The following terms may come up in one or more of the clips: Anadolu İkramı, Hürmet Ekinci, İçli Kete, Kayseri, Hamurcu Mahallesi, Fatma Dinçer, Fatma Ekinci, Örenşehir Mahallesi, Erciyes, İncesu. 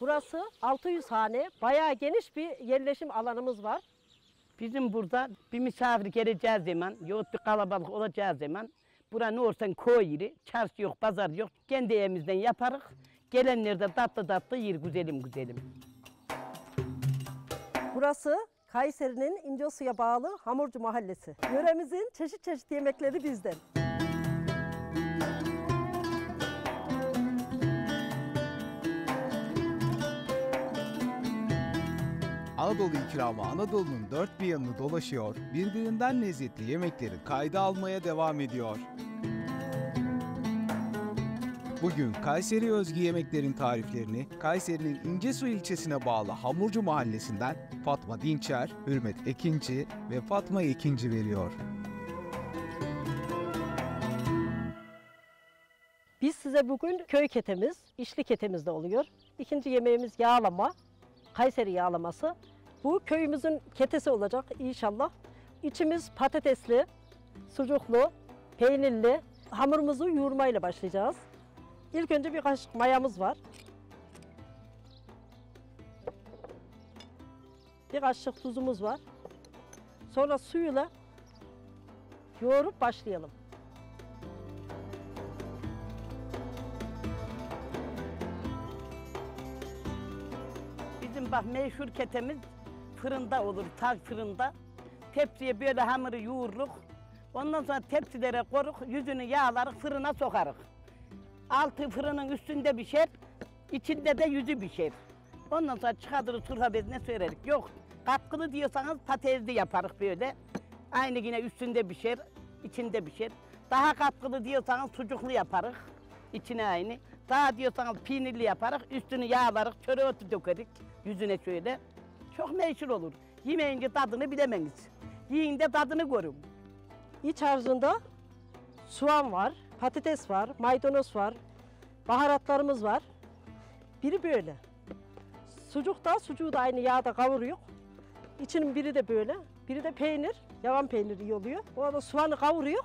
Burası 600 hane, bayağı geniş bir yerleşim alanımız var. Bizim burada bir misafir geleceği zaman, yahut bir kalabalık olacağı zaman, bura ne olursan koy yeri, çarşı yok, pazar yok, kendi evimizden yaparız. Gelenler de tatlı tatlı yer, güzelim güzelim. Burası Kayseri'nin İncesu'ya bağlı Hamurcu Mahallesi. Yöremizin çeşit çeşit yemekleri bizden. Anadolu ikramı Anadolu'nun dört bir yanını dolaşıyor, birbirinden lezzetli yemekleri kayda almaya devam ediyor. Bugün Kayseri özgü yemeklerin tariflerini Kayseri'nin İncesu ilçesine bağlı Hamurcu Mahallesi'nden Fatma Dinçer, Hürmet Ekinci ve Fatma Ekinci veriyor. Biz size bugün köy ketemiz, içli ketemiz de oluyor. İkinci yemeğimiz yağlama, Kayseri yağlaması. Bu köyümüzün ketesi olacak inşallah. İçimiz patatesli, sucuklu, peynirli. Hamurumuzu yoğurmayla başlayacağız. İlk önce bir kaşık mayamız var. Bir kaşık tuzumuz var. Sonra suyla yoğurup başlayalım. Bizim bak meşhur ketemiz fırında olur, taş fırında. Tepsiye böyle hamuru yoğururuz. Ondan sonra tepsilere koruk, yüzünü yağlarız, fırına sokarız. Altı fırının üstünde pişer, içinde de yüzü pişer. Ondan sonra çıkartırız turha bezine süreriz. Yok, katkılı diyorsanız patatesli yaparız böyle. Aynı yine üstünde pişer, içinde pişer. Daha katkılı diyorsanız sucuklu yaparız, içine aynı. Daha diyorsanız peynirli yaparız, üstünü yağlarız, çöre otu dökeriz yüzüne şöyle. Çok meşhur olur. Yemeğince tadını bilemeniz. Yiyin de tadını görün. İç harcında soğan var. Patates var, maydanoz var, baharatlarımız var. Biri böyle. Sucuğu da aynı yağda kavuruyor. İçinin biri de böyle, biri de peynir, yavan peynir iyi oluyor. Bu arada soğanı kavuruyor,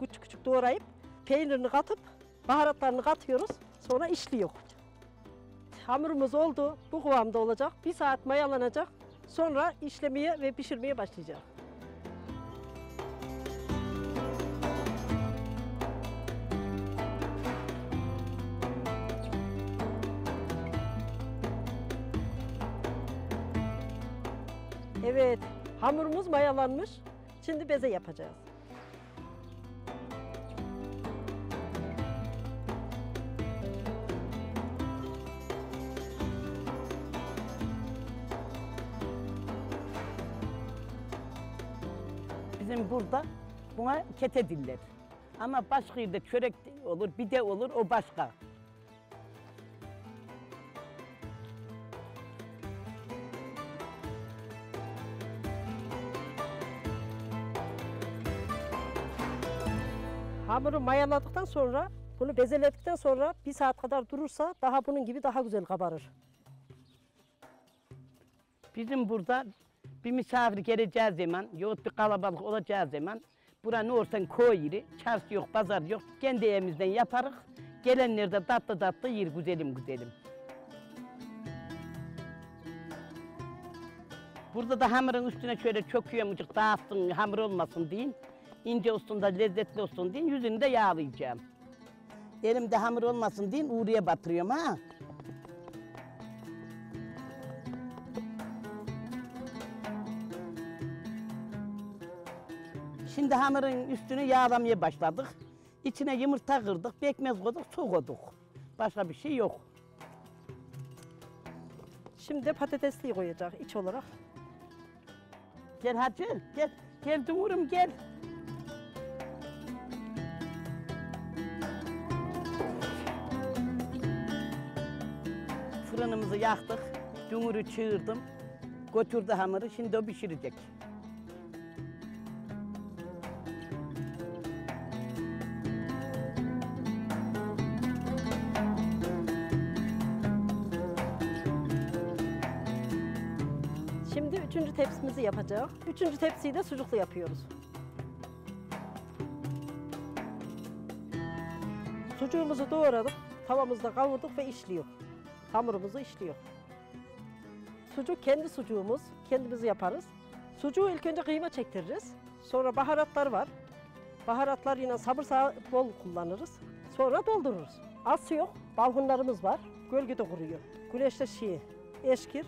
küçük küçük doğrayıp, peynirini katıp, baharatlarını katıyoruz, sonra işliyor. Hamurumuz oldu, bu kıvamda olacak, bir saat mayalanacak, sonra işlemeye ve pişirmeye başlayacak. Evet, hamurumuz mayalanmış. Şimdi beze yapacağız. Bizim burada buna kete diller. Ama başka yerde çörek olur, bide olur, o başka. Hamuru mayaladıktan sonra, bunu bezeledikten sonra bir saat kadar durursa daha bunun gibi daha güzel kabarır. Bizim burada bir misafir geleceği zaman, yahut bir kalabalık olacağı zaman, bura ne olursan koy yeri, çarşı yok, pazar yok, kendi evimizden yaparız. Gelenler de tatlı tatlı yer, güzelim güzelim. Burada da hamurun üstüne şöyle çöküyormucuk, dağıtsın, hamur olmasın deyin. İnce olsun da lezzetli olsun deyin, yüzünü de yağlayacağım. Elimde hamur olmasın deyin, uğraya batırıyorum ha. Şimdi hamurun üstünü yağlamaya başladık. İçine yumurta kırdık, pekmez koyduk, su koyduk. Başka bir şey yok. Şimdi patatesliği koyacak iç olarak. Gel hacı, gel. Gel dumurum, gel. Fırınımızı yaktık, dümürü çığırdım, götürdü hamuru, şimdi o pişirecek. Şimdi üçüncü tepsimizi yapacağız. Üçüncü tepsiyi de sucuklu yapıyoruz. Sucuğumuzu doğradık, tavamızda kavurduk ve işliyor. hamurumuzu işliyor. Sucuk kendi sucuğumuz, kendimiz yaparız. Sucuğu ilk önce kıyma çektiririz. Sonra baharatlar var. Baharatlar yine sabırsa bol kullanırız. Sonra doldururuz. Az su yok, balhunlarımız var. Gölgede kuruyor. Güneşte şiir, eşkir.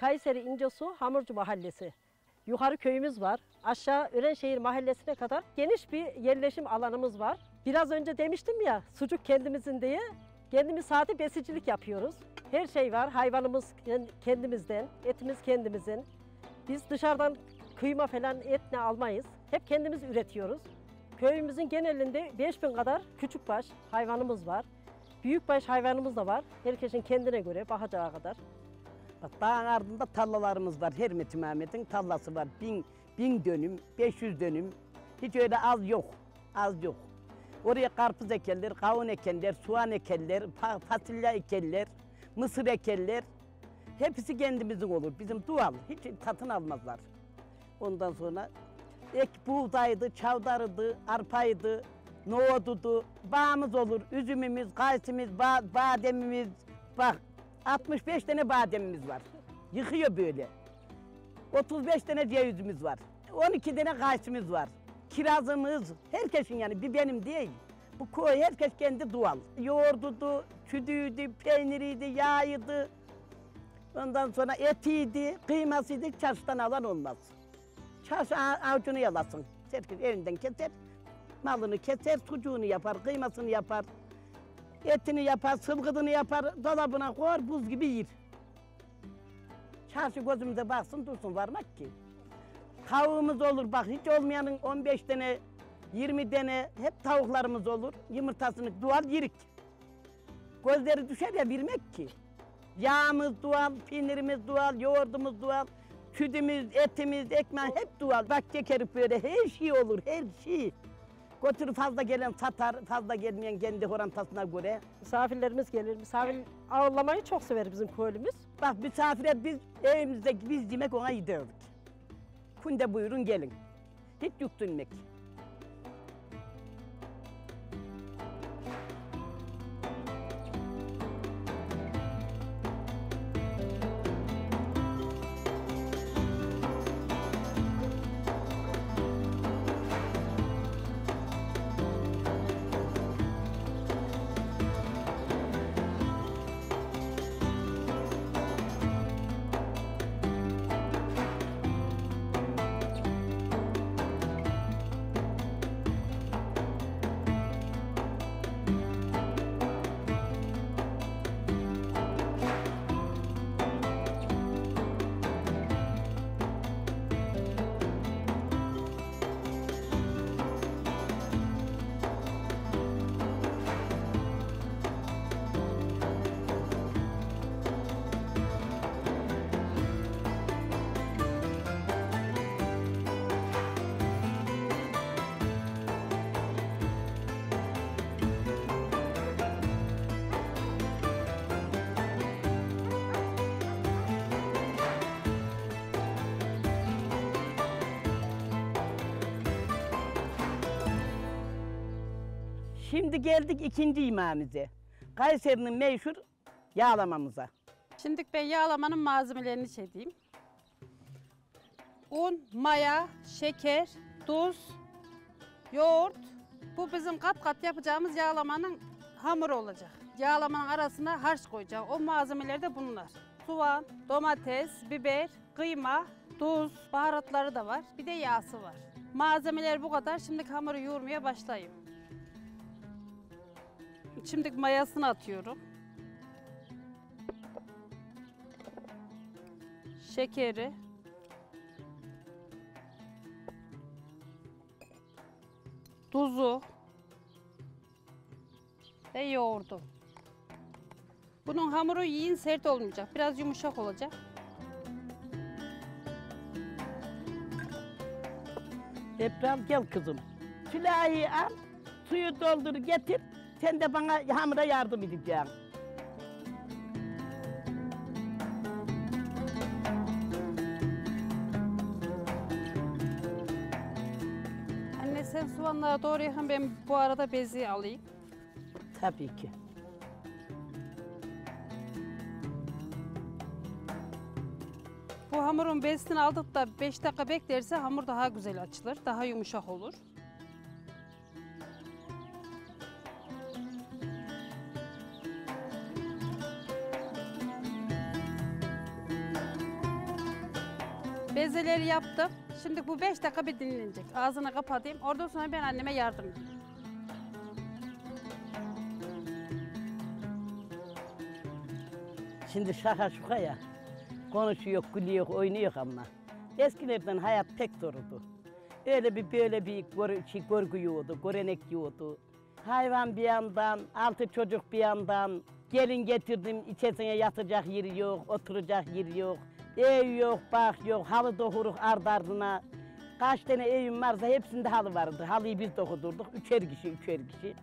Kayseri İncesu Hamurcu Mahallesi. Yukarı köyümüz var. Aşağı Örenşehir Mahallesi'ne kadar geniş bir yerleşim alanımız var. Biraz önce demiştim ya, sucuk kendimizin diye. Kendimiz sadece besicilik yapıyoruz. Her şey var. Hayvanımız kendimizden, etimiz kendimizin. Biz dışarıdan kıyma falan etle almayız. Hep kendimiz üretiyoruz. Köyümüzün genelinde 5000 kadar küçükbaş hayvanımız var. Büyükbaş hayvanımız da var. Herkesin kendine göre bakacağı kadar. Dağın ardında tallalarımız var. Hürmet Ekinci'nin tallası var. 1000 dönüm, 500 dönüm. Hiç öyle az yok. Az yok. Oraya karpuz ekerler, kavun ekerler, soğan ekerler, fasulye ekerler, mısır ekerler. Hepsi kendimizin olur. Bizim doğal. Hiç satın almazlar. Ondan sonra ek buğdaydı, çavdarıydı, arpaydı, nohutudu. Bağımız olur. Üzümümüz, kayısımız, bademimiz. Bak. 65 tane bademimiz var. Yıkıyor böyle. 35 tane cevizimiz var. 12 tane kayısımız var. Kirazımız, herkesin yani bir benim değil. Bu köy herkes kendi doğal. Yoğurdudu, çüdüğüydü, peyniriydi, yağıydı. Ondan sonra etiydi, kıymasıydı. Çarşıdan alan olmaz. Çarşı avcunu yalasın. Herkes evinden keser, malını keser, sucuğunu yapar, kıymasını yapar. Etini yapar, sılgıdını yapar, dolabına koyar, buz gibi yer. Çarşı gözümüze baksın, dursun varmak ki. Tavuğumuz olur, bak hiç olmayanın 15 tane, 20 tane hep tavuklarımız olur. Yumurtasını doğal yerik. Gözleri düşer ya bilmek ki. Yağımız doğal, peynirimiz doğal, yoğurdumuz doğal, sütümüz, etimiz, ekmeği hep doğal. Bak çekerip böyle her şey olur, her şey. Götürü fazla gelen satar, fazla gelmeyen kendi orantasına göre. Misafirlerimiz gelir, misafir ağırlamayı çok sever bizim köylümüz. Bak misafire biz evimizdeki biz yemek ona yedirdik. Kunde buyurun gelin, hiç yük dönmek. Şimdi geldik ikinci yemeğimize, Kayseri'nin meşhur yağlamamıza. Şimdi ben yağlamanın malzemelerini çekeyim. Un, maya, şeker, tuz, yoğurt. Bu bizim kat kat yapacağımız yağlamanın hamuru olacak. Yağlamanın arasına harç koyacağım. O malzemeler de bunlar. Soğan, domates, biber, kıyma, tuz, baharatları da var. Bir de yağsı var. Malzemeler bu kadar. Şimdi hamuru yoğurmaya başlayayım. Şimdi mayasını atıyorum. Şekeri. Tuzu. Ve yoğurdu. Bunun hamuru yiyin sert olmayacak. Biraz yumuşak olacak. Deprem gel kızım. Silahı al, suyu doldur getir. Sen de bana hamura yardım edeceksin. Anne sen soğanlara doğrayın, ben bu arada bezi alayım. Tabii ki. Bu hamurun bezini aldık da 5 dakika beklerse hamur daha güzel açılır, daha yumuşak olur. Bezeleri yaptım. Şimdi bu 5 dakika bir dinlenecek. Ağzını kapatayım. Oradan sonra ben anneme yardım edeyim. Şimdi şaka şuka ya. Konuşuyor, gülüyor, oynuyor ama. Eskilerden hayat pek zordu. Öyle bir böyle bir görgü yiyordu, görenek yiyordu. Hayvan bir yandan, 6 çocuk bir yandan. Gelin getirdim, içerisine yatacak yeri yok, oturacak yeri yok. Ev yok, bak yok, halı dokuruk ard ardına. Kaç tane evim varsa hepsinde halı vardı. Halıyı biz dokudurduk, 3'er kişi.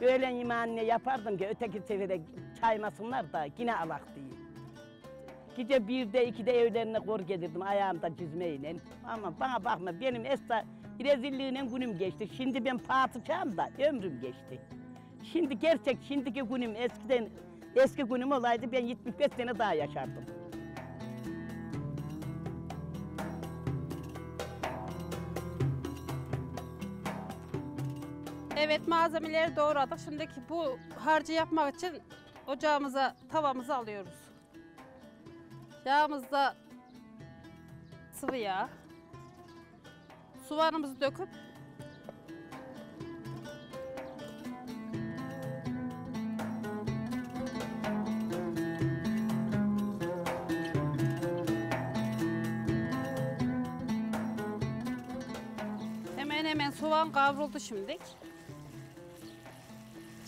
Öğlen yemeği anne yapardım ki öteki sefere çaymasınlar da yine alak diye. Gece 1'de 2'de evlerine kor gelirdim ayağımda cizmeyle. Ama bana bakma, benim esna rezilliğine günüm geçti. Şimdi ben padişahım da ömrüm geçti. Şimdi gerçek şimdiki günüm eskiden, eski günüm olaydı ben 75 sene daha yaşardım. Evet, malzemeleri doğradık. Şimdiki bu harcı yapmak için ocağımıza, tavamızı alıyoruz. Yağımızda sıvı yağ. Soğanımızı döküp hemen hemen soğan kavruldu şimdilik.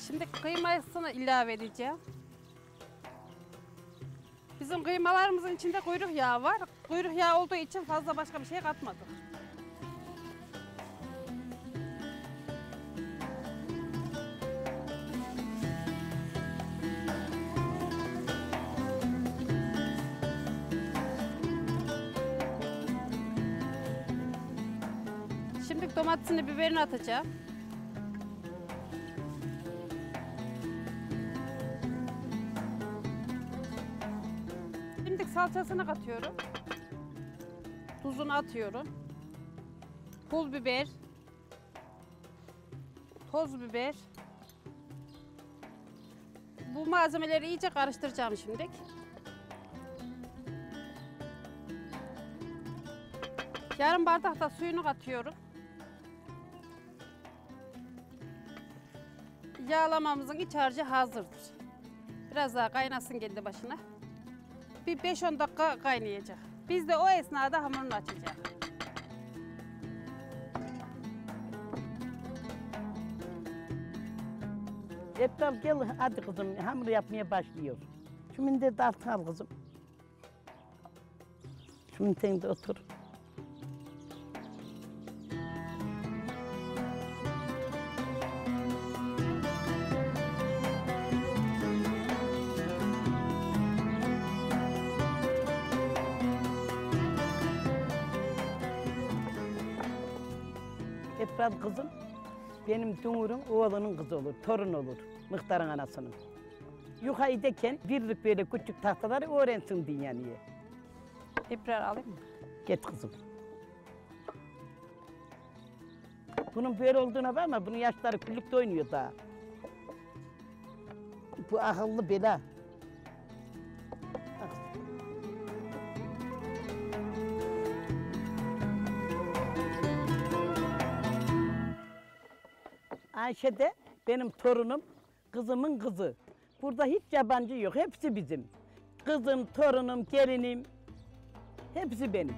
Şimdi kıymasını ilave edeceğim. Bizim kıymalarımızın içinde kuyruk yağı var. Kuyruk yağı olduğu için fazla başka bir şey katmadık. Şimdi domatesini, biberini atacağım. Salçasını katıyorum, tuzunu atıyorum, pul biber, toz biber. Bu malzemeleri iyice karıştıracağım şimdi. Yarım bardak da suyunu katıyorum. Yağlamamızın iç harcı hazırdır. Biraz daha kaynasın kendi başına. Bir 5-10 dakika kaynayacak. Biz de o esnada hamurunu açacağız. Efendim gel hadi kızım, hamur yapmaya başlıyor. Şimdi de altına al kızım. Şimdi sen de otur. Efrat kızım, benim Dumur'un oğlanın kızı olur, torun olur, Mıhtar'ın anasının. Yukarıdayken birlik böyle küçük tahtaları öğrensin dünyayı. Efrat alayım mı? Geç kızım. Bunun böyle olduğuna var ama bunun yaşları küllükte oynuyor daha. Bu akıllı bela. Ayşe de benim torunum, kızımın kızı. Burada hiç yabancı yok, hepsi bizim. Kızım, torunum, gelinim, hepsi benim.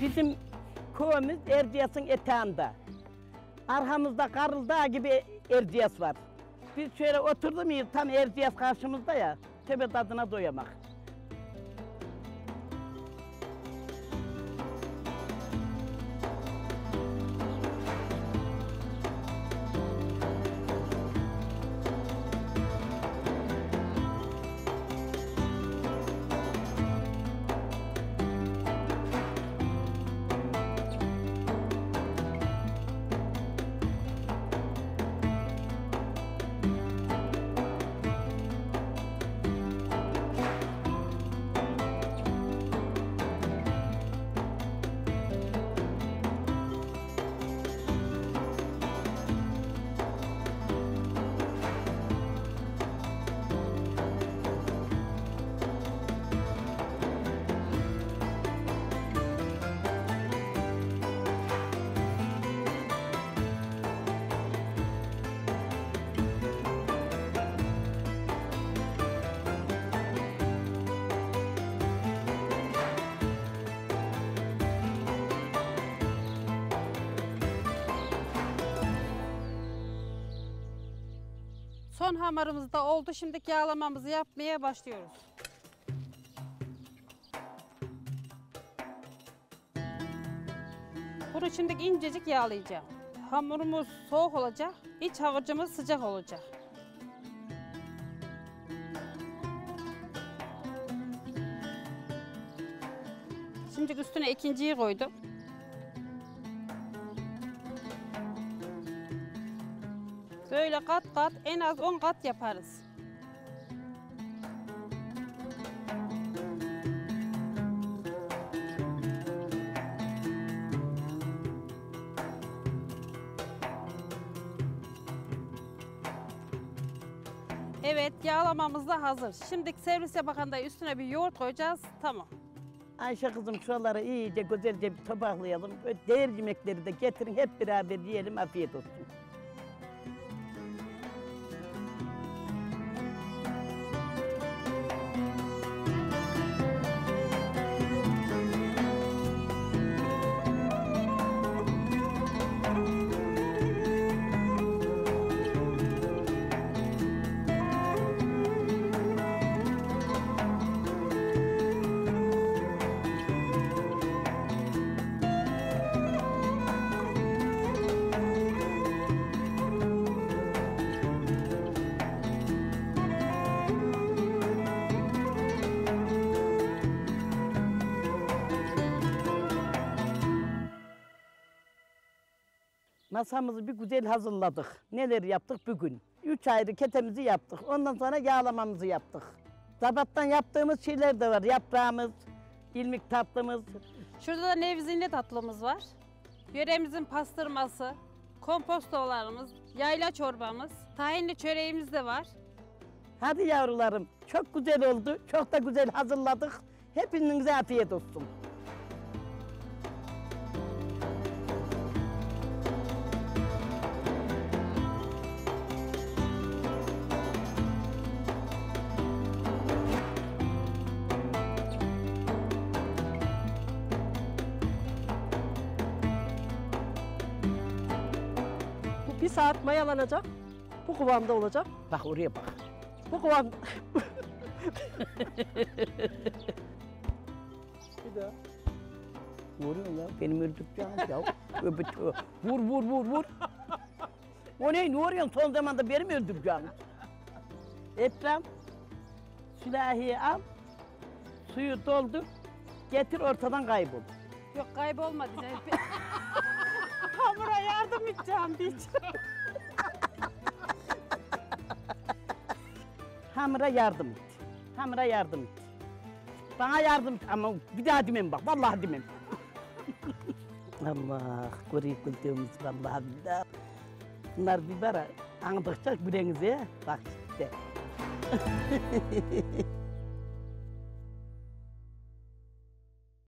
Bizim köyümüz Erciyes'in eteğinde. Arkamızda Karıl Dağı gibi Erciyes var. Biz şöyle oturdu muyuz, tam Erciyes karşımızda ya, tepe tadına doyamak. Son hamarımız da oldu. Şimdi yağlamamızı yapmaya başlıyoruz. Bunu şimdi incecik yağlayacağım. Hamurumuz soğuk olacak, iç harcımız sıcak olacak. Şimdi üstüne ikinciyi koydum. Böyle kat kat, en az 10 kat yaparız. Evet, yağlamamız da hazır. Şimdi servise bakanda üstüne bir yoğurt koyacağız, tamam. Ayşe kızım, şuraları iyice güzelce bir tabaklayalım. Diğer yemekleri de getirin, hep beraber yiyelim, afiyet olsun. Masamızı bir güzel hazırladık. Neler yaptık bugün? 3 ayrı ketemizi yaptık. Ondan sonra yağlamamızı yaptık. Zabattan yaptığımız şeyler de var. Yaprağımız, ilmik tatlımız. Şurada da nevzinli tatlımız var. Yöremizin pastırması, kompostolarımız, yayla çorbamız, tahinli çöreğimiz de var. Hadi yavrularım, çok güzel oldu. Çok da güzel hazırladık. Hepinize afiyet olsun. Bir saat mayalanacak, bu kıvamda olacak. Bak oraya bak. Bu kıvamda. Bir daha. Vuruyor ya, benim öldürteceğim ya. Vur. O ne, ne vuruyorsun? Son zamanda benim öldürteceğim. Ekrem, sülahiyi al, suyu doldur, getir ortadan kaybol. Yok, kaybolmadı. Hamura yardım edeceğim diyeceğim. Hamura yardım et. Bana yardım et ama bir daha demem bak, vallahi demem. Allah koruyup kurduğumuz vallahi billah. Bunlar bir bara anladıkça gülenize bak işte.